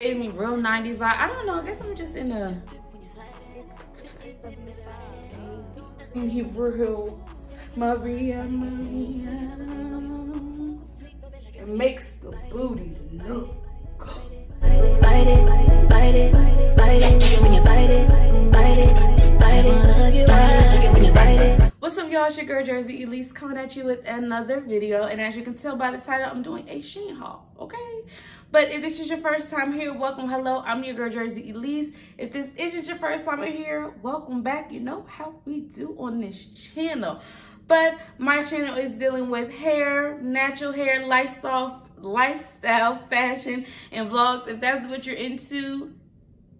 Gave me real 90s vibe. I don't know. I guess I'm just in a real Maria. It makes the booty look good. Bite it, bite it, bite it. When you bite it, bite it, bite it. When you bite it. What's up, y'all? It's your girl Jerzey Elise coming at you with another video. And as you can tell by the title, I'm doing a Shein haul. Okay. But if this is your first time here, welcome, hello, I'm your girl Jerzey Elise. If this isn't your first time here, welcome back. You know how we do on this channel. But my channel is dealing with hair, natural hair, lifestyle, fashion, and vlogs. If that's what you're into,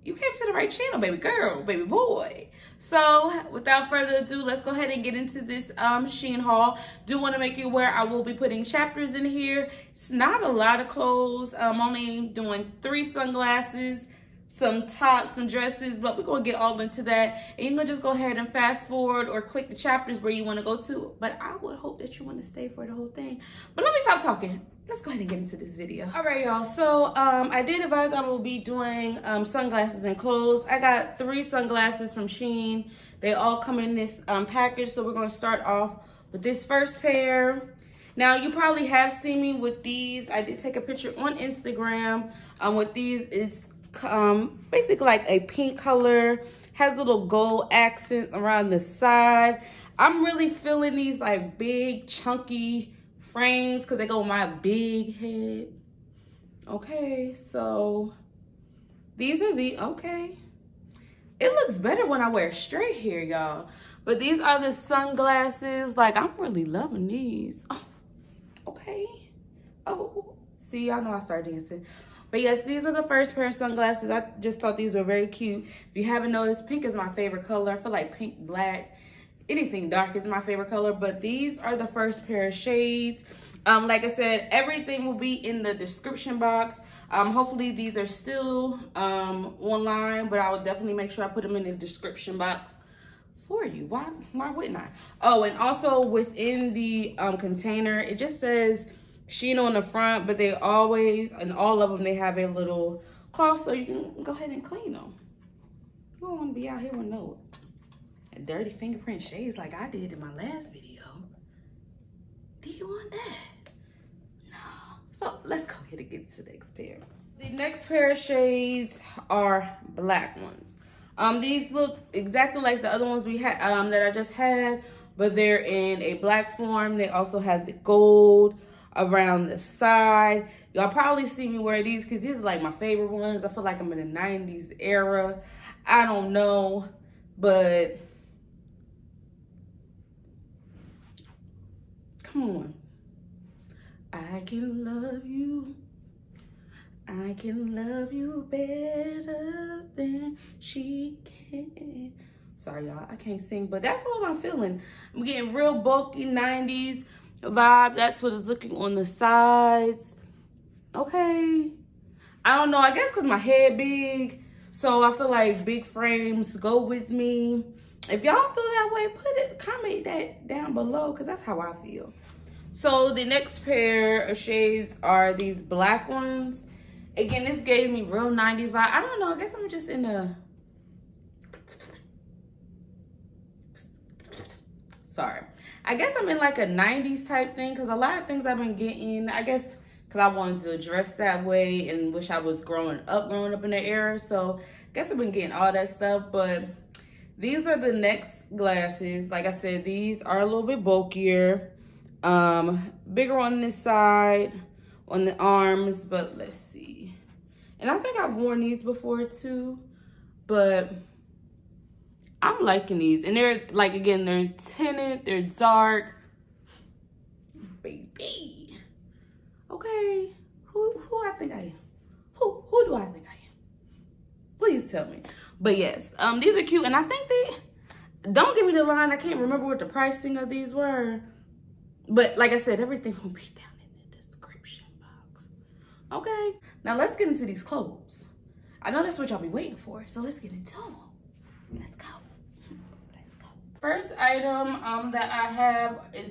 you came to the right channel, baby girl, baby boy. So without further ado, let's go ahead and get into this Shein haul. Do want to make you aware I will be putting chapters in here. It's not a lot of clothes. I'm only doing 3 sunglasses, some tops, some dresses, but we're going to get all into that. And you can just go ahead and fast forward or click the chapters where you want to go to. But I would hope that you want to stay for the whole thing. But let me stop talking. Let's go ahead and get into this video. All right, y'all. So I did advise I will be doing sunglasses and clothes. I got 3 sunglasses from Shein. They all come in this package. So we're going to start off with this first pair. Now, you probably have seen me with these. I did take a picture on Instagram with these. It's basically like a pink color. Has little gold accents around the side. I'm really feeling these like big, chunky frames because they go with my big head. Okay, so these are the it looks better when I wear straight hair, y'all, but these are the sunglasses. Like, I'm really loving these. See, y'all know I start dancing. But yes, these are the first pair of sunglasses. I just thought these were very cute. If you haven't noticed, pink is my favorite color. I feel like pink, black, anything dark is my favorite color. But these are the first pair of shades. Like I said, everything will be in the description box. Hopefully these are still online, but I will definitely make sure I put them in the description box for you. Why wouldn't I? Oh, and also within the container, it just says Shein on the front, but they always, and all of them, they have a little cloth so you can go ahead and clean them. You don't want to be out here with no dirty fingerprint shades like I did in my last video. Do you want that? No. So let's go ahead and get to the next pair. The next pair of shades are black ones. These look exactly like the other ones we had that I just had, but they're in a black form. They also have the gold around the side. Y'all probably see me wear these because these are like my favorite ones. I feel like I'm in the 90s era. I don't know, but come on. I can love you. I can love you better than she can. Sorry, y'all, I can't sing, but that's all I'm feeling. I'm getting real bulky 90s vibe. That's what it's looking on the sides. Okay, I don't know, I guess because my head big, so I feel like big frames go with me. If y'all feel that way, comment that down below, because that's how I feel. So the next pair of shades are these black ones. Again, this gave me real 90s vibe. I don't know, I guess I'm just in a like a 90s type thing, because a lot of things I've been getting, I guess because I wanted to dress that way and wish I was growing up in the era. So I guess I've been getting all that stuff. But these are the next glasses. Like I said, these are a little bit bulkier, bigger on this side, on the arms. But let's see. And I think I've worn these before too, but I'm liking these. And they're like, again, they're tinted, they're dark. Baby. Okay. Who I think I am? Who do I think I am? Please tell me. But yes, these are cute. And I think they, don't give me the line, I can't remember what the pricing of these were. But like I said, everything will be down in the description box. Okay. Now let's get into these clothes. I know that's what y'all be waiting for. So let's get into them. Let's go. Let's go. First item that I have is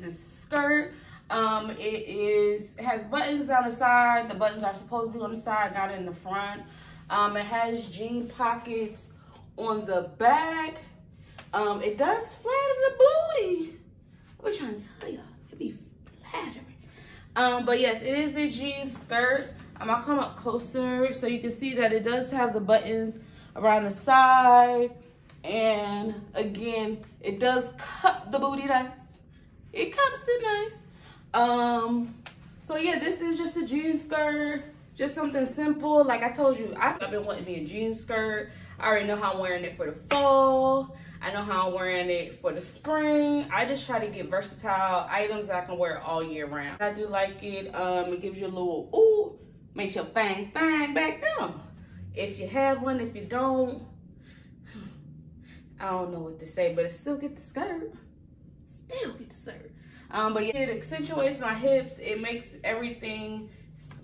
a skirt. It has buttons down the side. The buttons are supposed to be on the side, not in the front. It has jean pockets on the back. It does flatter the booty. We're trying to tell y'all, it be flattering. But yes, it is a jean skirt. I'll come up closer so you can see that it does have the buttons around the side. And again, it does cup the booty nice. It cups it nice. So yeah, this is just a jean skirt, just something simple. Like I told you, I've been wanting me a jean skirt. I already know how I'm wearing it for the fall. I know how I'm wearing it for the spring. I just try to get versatile items that I can wear all year round. I do like it. It gives you a little, ooh, makes your bang, bang back down. If you have one, if you don't, I don't know what to say, but it still get the skirt. Still get the skirt. But yeah, it accentuates my hips. It makes everything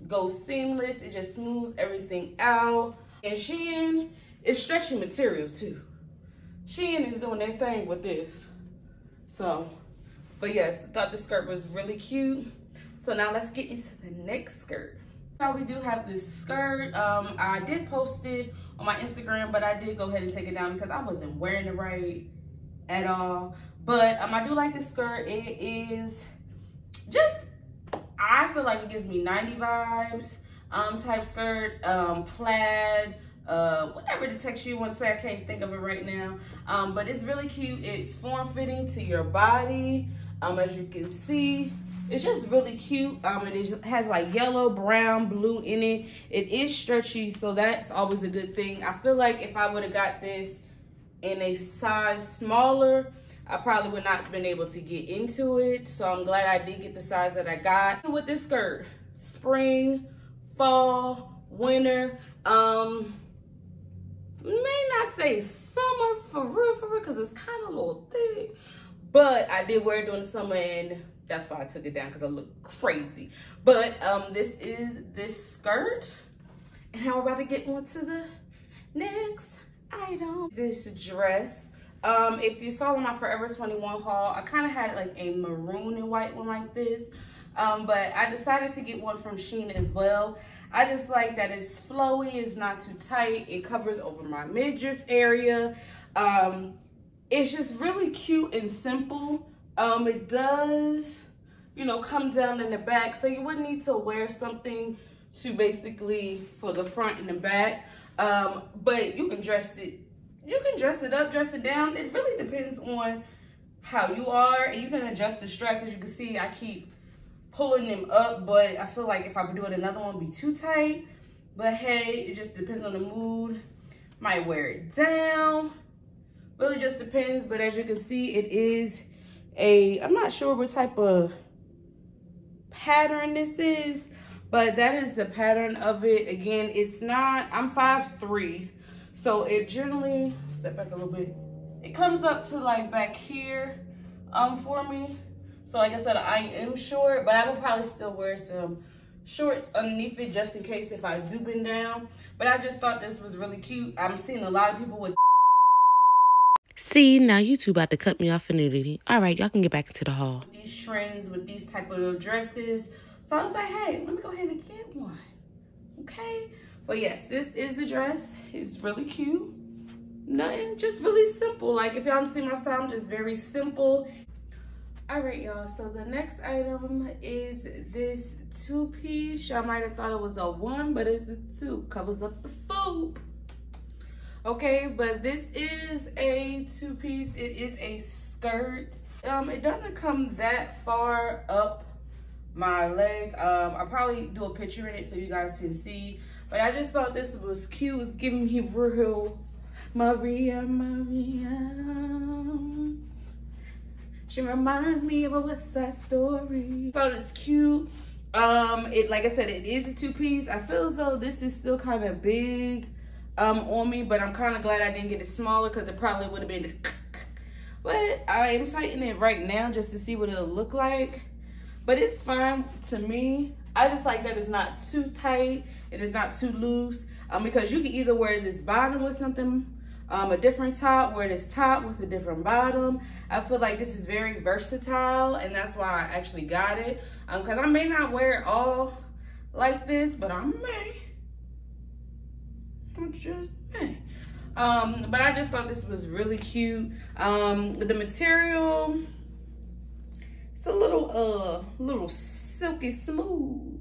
go seamless. It just smooths everything out. And Shein is stretchy material too. Shein is doing their thing with this. So, but yes, I thought the skirt was really cute. So now let's get into the next skirt. Now we do have this skirt. I did post it on my Instagram, but I did go ahead and take it down because I wasn't wearing it right at all. But I do like this skirt. It is just, I feel like it gives me 90 vibes type skirt, plaid, whatever the texture you want to say, I can't think of it right now. But it's really cute. It's form-fitting to your body, as you can see. It's just really cute. It has like yellow, brown, blue in it. It is stretchy, so that's always a good thing. I feel like if I would have got this in a size smaller, I probably would not have been able to get into it. So I'm glad I did get the size that I got. With this skirt, spring, fall, winter, may not say summer for real, because it's kind of a little thick. But I did wear it during the summer, and that's why I took it down, because I look crazy. But this is this skirt. And now we're about to get on to the next item. This dress. If you saw my Forever 21 haul, I kind of had like a maroon and white one like this. But I decided to get one from Shein as well. I just like that it's flowy, it's not too tight. It covers over my midriff area. It's just really cute and simple. It does, you know, come down in the back. So you wouldn't need to wear something to basically for the front and the back. But you can dress it. You can dress it up, dress it down. It really depends on how you are. And you can adjust the straps. As you can see, I keep pulling them up. But I feel like if I were doing another one, it would be too tight. But hey, it just depends on the mood. Might wear it down. Really just depends. But as you can see, it is a, I'm not sure what type of pattern this is. But that is the pattern of it. Again, it's not, I'm 5'3". So it generally, step back a little bit, it comes up to like back here for me. So like I said, I am short, but I will probably still wear some shorts underneath it just in case if I do bend down. But I just thought this was really cute. I'm seeing a lot of people with. See, now you two about to cut me off for nudity. All right, y'all can get back into the haul. These trends with these type of dresses. So I was like, hey, let me go ahead and get one, okay? But yes, this is the dress. It's really cute. Nothing, just really simple. Like if y'all see my style, I'm just very simple. All right, y'all. So the next item is this two-piece. Y'all might have thought it was a one, but it's a two. Covers up the food. Okay, but this is a two-piece. It is a skirt. It doesn't come that far up my leg. I'll probably do a picture in it so you guys can see. But I just thought this was cute. It's giving me real Maria. She reminds me of a West Side Story. I thought it's cute. It, like I said, it is a two-piece. I feel as though this is still kind of big on me, but I'm kind of glad I didn't get it smaller because it probably would have been. But I am tightening it right now just to see what it'll look like. But it's fine to me. I just like that it's not too tight and it's not too loose because you can either wear this bottom with something a different top, wear this top with a different bottom. I feel like this is very versatile, and that's why I actually got it. Because I may not wear it all like this, but I may. I just may. But I just thought this was really cute. The material, it's a little silky smooth.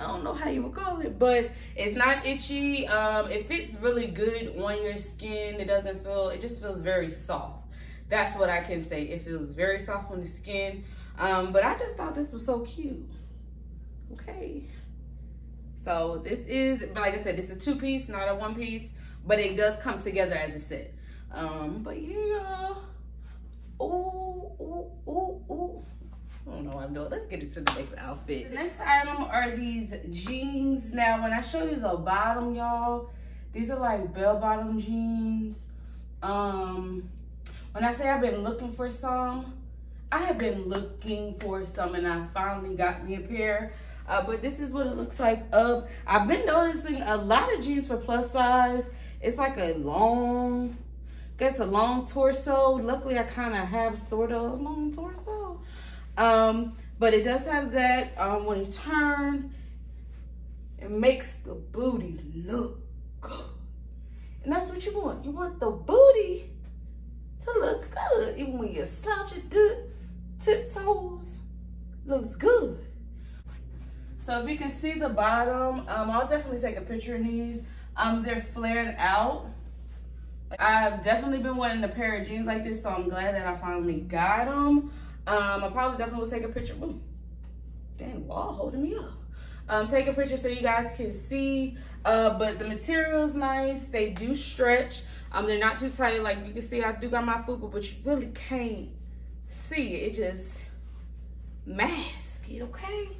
I don't know how you would call it, but it's not itchy. It fits really good on your skin. It doesn't feel, it just feels very soft. That's what I can say. It feels very soft on the skin. But I just thought this was so cute. Okay. So this is, but like I said, it's a two-piece, not a one-piece, but it does come together as a set. But yeah. Ooh. I don't know what I'm doing. Let's get into the next outfit. The next item are these jeans. Now, when I show you the bottom, y'all, these are like bell-bottom jeans. When I say I've been looking for some, I have been looking for some, and I finally got me a pair. But this is what it looks like up. I've been noticing a lot of jeans for plus size. It's like a long, I guess a long torso. Luckily, I kind of have sort of a long torso. But it does have that, when you turn, it makes the booty look good. And that's what you want. You want the booty to look good. Even when you slouch your tiptoes, looks good. So if you can see the bottom, I'll definitely take a picture of these. They're flared out. I've definitely been wanting a pair of jeans like this, so I'm glad that I finally got them. I probably definitely will take a picture. Ooh, dang wall holding me up. Take a picture so you guys can see. But the material's nice. They do stretch. They're not too tight. Like you can see, I do got my fupa, but you really can't see it. It just mask it, okay?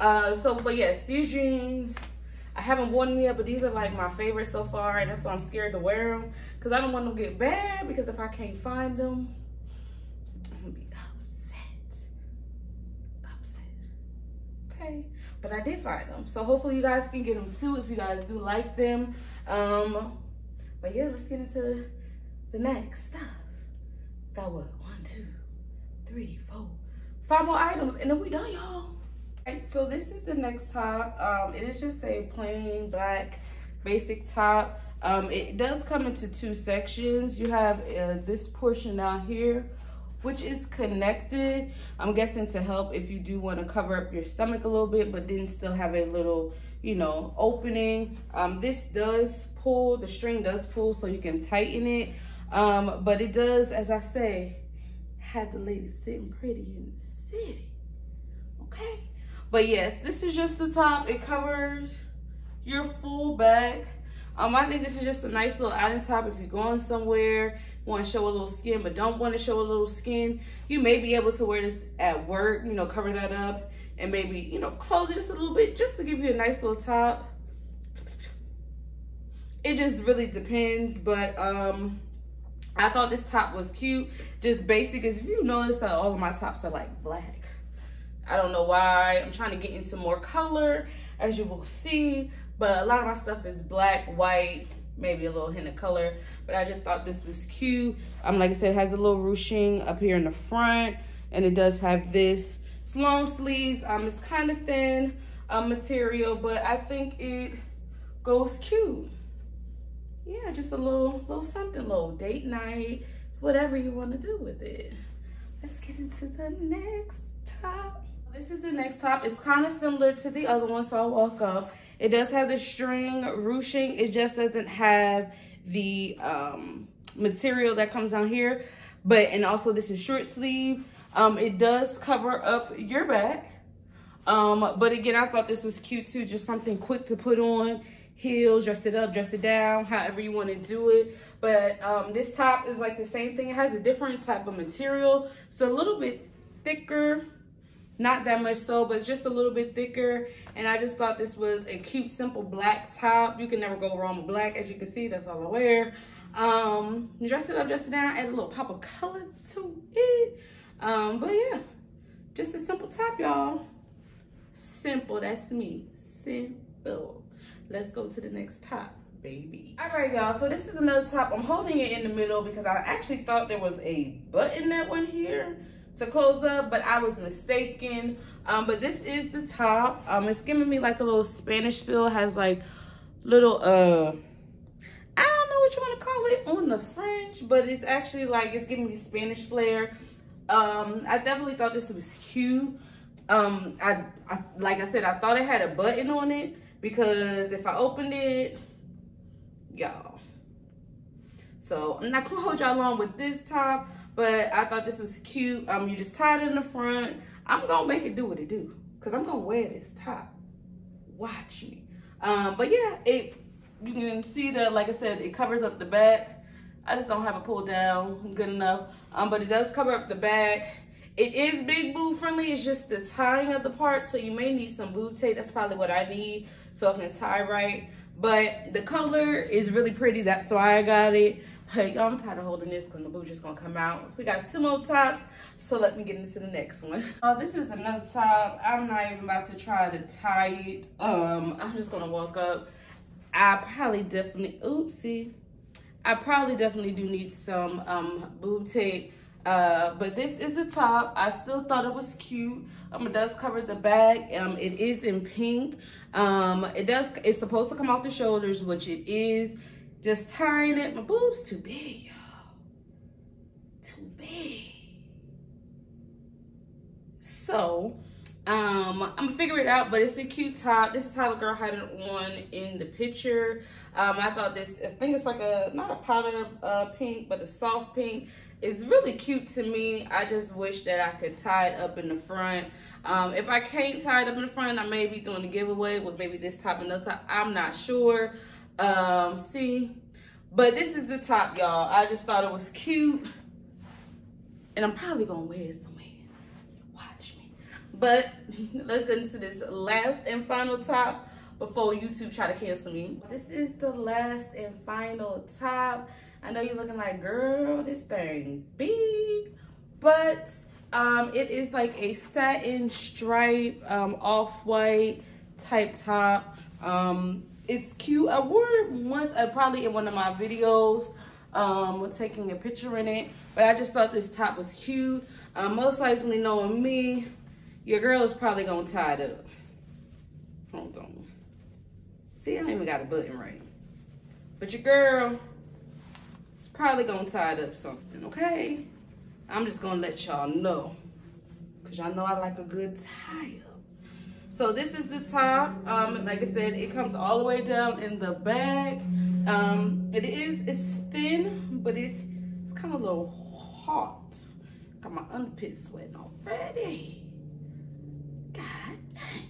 Mask. But yes, these jeans, I haven't worn them yet, but these are like my favorite so far, and that's why I'm scared to wear them. Because I don't want them to get bad, because if I can't find them, I'm gonna be upset, okay? But I did find them, so hopefully you guys can get them too if you guys do like them. But yeah, let's get into the next stuff. Got what, 1, 2, 3, 4, 5 more items, and then we done, y'all. Alright, so this is the next top. It is just a plain black basic top. It does come into two sections. You have this portion down here, which is connected, I'm guessing to help if you do want to cover up your stomach a little bit, but then still have a little, you know, opening. This does pull, the string does pull, so you can tighten it. But it does, as I say, have the ladies sitting pretty in the city, okay? But yes, this is just the top. It covers your full back. I think this is just a nice little item top if you're going somewhere, want to show a little skin, but don't want to show a little skin. You may be able to wear this at work, you know, cover that up and maybe, you know, close it just a little bit just to give you a nice little top. It just really depends, but I thought this top was cute. Just basic, as if you notice that all of my tops are like black. I don't know why. I'm trying to get into more color, as you will see. But a lot of my stuff is black, white, maybe a little hint of color. But I just thought this was cute. Like I said, it has a little ruching up here in the front. And it does have this. It's long sleeves. It's kind of thin material, but I think it goes cute. Yeah, just a little something, little date night, whatever you want to do with it. Let's get into the next top. This is the next top. It's kind of similar to the other one, so I'll walk up. It does have the string ruching. It just doesn't have the material that comes down here. But, and also this is short sleeve. It does cover up your back. But again, I thought this was cute too. Just something quick to put on. Heels, dress it up, dress it down, however you want to do it. But this top is like the same thing. It has a different type of material. So a little bit thicker. Not that much so, but it's just a little bit thicker. And I just thought this was a cute, simple black top. You can never go wrong with black. As you can see, that's all I wear. Dress it up, dress it down, add a little pop of color to it. But yeah, just a simple top, y'all. Simple, that's me. Simple. Let's go to the next top. baby. All right, y'all, so this is another top. I'm holding it in the middle because I actually thought there was a button that went here to close up, but I was mistaken. But this is the top. It's giving me like a little Spanish feel. It has like little I don't know what you want to call it on the fringe, but it's actually like it's giving me Spanish flair. I definitely thought this was cute. I like I said, I thought it had a button on it because if I opened it, y'all. So I'm not gonna hold y'all long with this top, but I thought this was cute. You just tie it in the front. I'm gonna make it do what it do because I'm gonna wear this top. Watch me. But yeah, you can see that, like I said, it covers up the back. I just don't have it pulled down good enough. But it does cover up the back. It is big boob friendly. It's just the tying of the part, so you may need some boob tape. That's probably what I need so I can tie right. But the color is really pretty. That's why I got it. But y'all, I'm tired of holding this because the boob just gonna come out. We got two more tops, so let me get into the next one. Oh, this is another top. I'm not even about to try to tie it. I'm just gonna walk up. I probably definitely do need some boob tape. But this is the top. I still thought it was cute. It does cover the back. It is in pink. It's supposed to come off the shoulders, which it is. Just tying it. My boob's too big, y'all. Too big. So, I'm gonna figure it out, but it's a cute top. This is how the girl had it on in the picture. I thought this, I think it's like a, not a powder pink, but a soft pink. It's really cute to me. I just wish that I could tie it up in the front. If I can't tie it up in the front, I may be doing a giveaway with maybe this top and another top. I'm not sure. See, but this is the top, y'all. I just thought it was cute, and I'm probably gonna wear it somewhere. Watch me. But let's get into this last and final top before YouTube try to cancel me. This is the last and final top. I know you're looking like, girl, this thing big, but it is like a satin stripe, off-white type top. It's cute. I wore it once, probably in one of my videos, with taking a picture in it, but I just thought this top was cute. Most likely, knowing me, your girl is probably gonna tie it up. Hold on. See, I don't even got a button right, but your girl is probably gonna tie it up something, okay? I'm just gonna let y'all know, because y'all know I like a good tie-up. So this is the top. Like I said, it comes all the way down in the back. It's thin, but it's kind of a little hot. Got my underpit sweating already. God dang.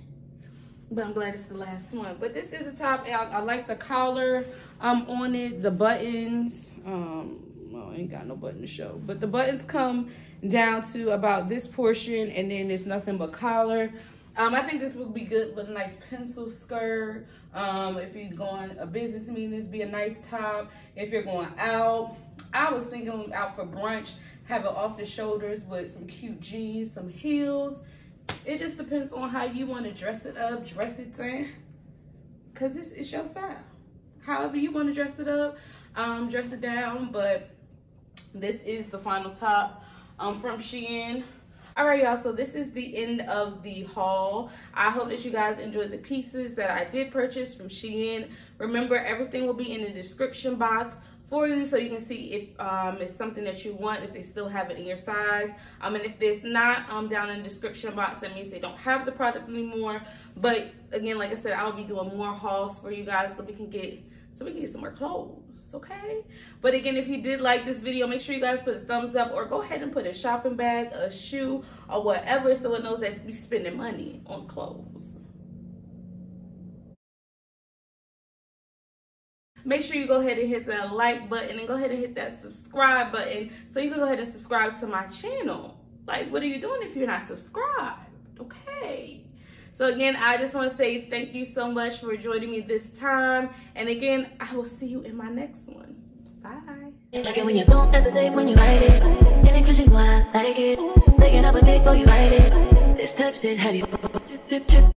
But I'm glad it's the last one. But this is the top. I like the collar on it, the buttons. Well, I ain't got no button to show. But the buttons come down to about this portion, and then it's nothing but collar. I think this would be good with a nice pencil skirt. If you're going a business meeting, this would be a nice top. If you're going out, I was thinking out for brunch, have it off the shoulders with some cute jeans, some heels. It just depends on how you want to dress it up, dress it in, because this is your style. However you want to dress it up, dress it down, but this is the final top from Shein. All right, y'all, so this is the end of the haul. I hope that you guys enjoyed the pieces that I did purchase from Shein. Remember, everything will be in the description box for you, so you can see if it's something that you want, if they still have it in your size. And if there's not, down in the description box, that means they don't have the product anymore. But again, like I said, I'll be doing more hauls for you guys so we can get some more clothes. Okay, but again, if you did like this video, make sure you guys put a thumbs up, or go ahead and put a shopping bag, a shoe, or whatever, so it knows that we're spending money on clothes. Make sure you go ahead and hit that like button, and go ahead and hit that subscribe button, so you can go ahead and subscribe to my channel. Like, what are you doing if you're not subscribed? Okay. So again, I just want to say thank you so much for joining me this time. And again, I will see you in my next one. Bye. Like it when you don't hesitate when you write it. In it cause you want, let it get it. Making up a date for you write it. This type shit heavy.